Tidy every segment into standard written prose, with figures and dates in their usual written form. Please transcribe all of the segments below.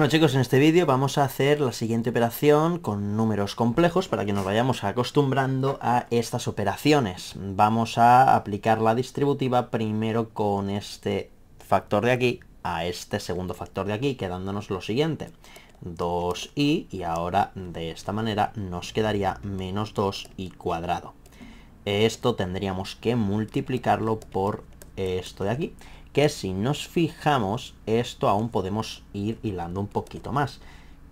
Bueno chicos, en este vídeo vamos a hacer la siguiente operación con números complejos para que nos vayamos acostumbrando a estas operaciones. Vamos a aplicar la distributiva primero con este factor de aquí a este segundo factor de aquí, quedándonos lo siguiente, 2i, y ahora de esta manera nos quedaría menos 2i cuadrado. Esto tendríamos que multiplicarlo por esto de aquí, que si nos fijamos, esto aún podemos ir hilando un poquito más.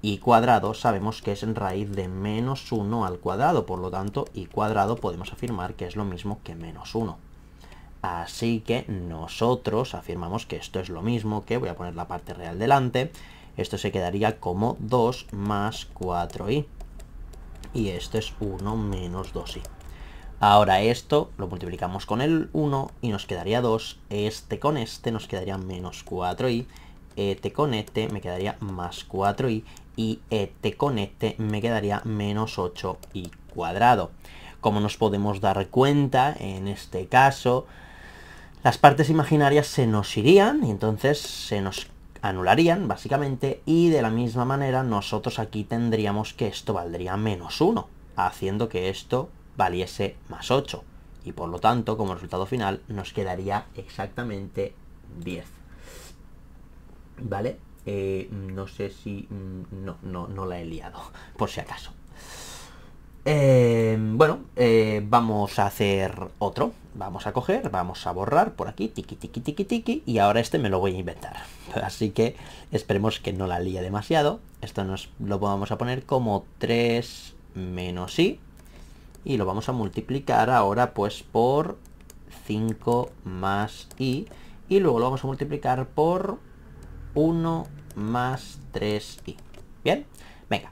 Y cuadrado sabemos que es en raíz de menos 1 al cuadrado, por lo tanto, y cuadrado podemos afirmar que es lo mismo que menos 1. Así que nosotros afirmamos que esto es lo mismo que, voy a poner la parte real delante, esto se quedaría como 2 más 4i. Y esto es 1 menos 2i. Ahora esto lo multiplicamos con el 1 y nos quedaría 2, este con este nos quedaría menos 4i, este con este me quedaría más 4i y este con este me quedaría menos 8i cuadrado. Como nos podemos dar cuenta, en este caso las partes imaginarias se nos irían y entonces se nos anularían básicamente, y de la misma manera nosotros aquí tendríamos que esto valdría menos 1, haciendo que esto valiese más 8, y por lo tanto como resultado final nos quedaría exactamente 10, ¿vale? No sé si... no la he liado, por si acaso. Vamos a hacer otro, vamos a borrar por aquí, tiqui tiqui tiqui tiqui, y ahora este me lo voy a inventar, así que esperemos que no la líe demasiado. Esto nos lo vamos a poner como 3 menos i, y lo vamos a multiplicar ahora pues por 5 más i, y luego lo vamos a multiplicar por 1 más 3i. Bien, venga,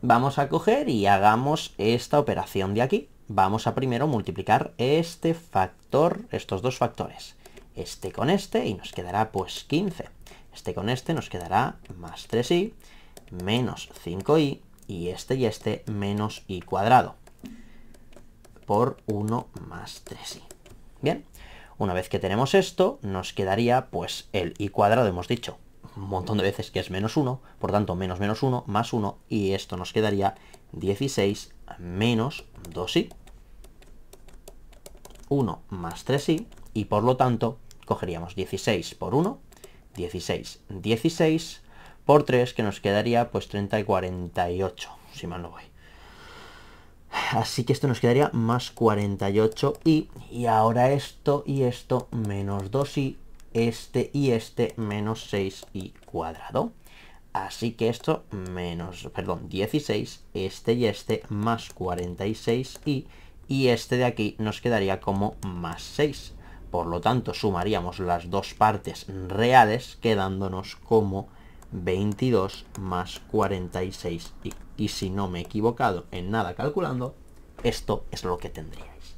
vamos a coger y hagamos esta operación de aquí. Vamos a primero multiplicar este factor, estos dos factores, este con este, y nos quedará pues 15, este con este nos quedará más 3i, menos 5i, y este menos i cuadrado, por 1 más 3i. Bien, una vez que tenemos esto, nos quedaría pues el i cuadrado, hemos dicho un montón de veces que es menos 1, por tanto menos menos 1 más 1, y esto nos quedaría 16 menos 2i, 1 más 3i, y por lo tanto cogeríamos 16 por 1, 16, 16 por 3, que nos quedaría pues 30 y 48, si mal no voy. Así que esto nos quedaría más 48i, y ahora esto y esto menos 2i, este y este menos 6i cuadrado. Así que esto menos, perdón, 16, este y este más 46i, y este de aquí nos quedaría como más 6. Por lo tanto, sumaríamos las dos partes reales, quedándonos como 22 más 46i. Y si no me he equivocado en nada calculando, esto es lo que tendríais.